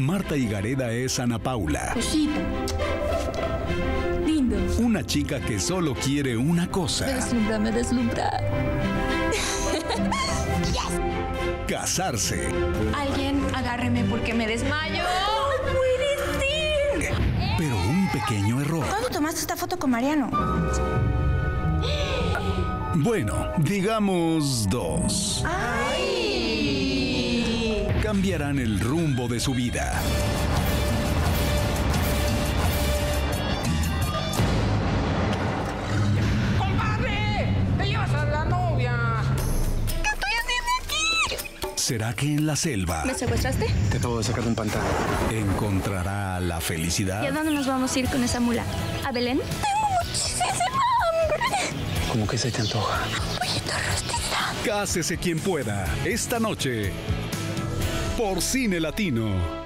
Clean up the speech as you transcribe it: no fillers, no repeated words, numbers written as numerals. Marta Higareda es Ana Paula. Cosita. Lindo. Una chica que solo quiere una cosa. Deslumbrame, deslumbrar. Yes. Casarse. Alguien agárreme porque me desmayo. ¡No puede ser! Pero un pequeño error. ¿Cuándo tomaste esta foto con Mariano? Bueno, digamos dos. ¡Ay! Cambiarán el rumbo de su vida. ¡Compadre! ¡Te llevas a la novia! ¿Qué estoy haciendo aquí? ¿Será que en la selva... ¿Me secuestraste? Te acabo de sacar de un pantano. ¿Encontrará la felicidad? ¿Y a dónde nos vamos a ir con esa mula? ¿A Belén? Como que se te antoja. Cásese quien pueda, esta noche, por Cine Latino.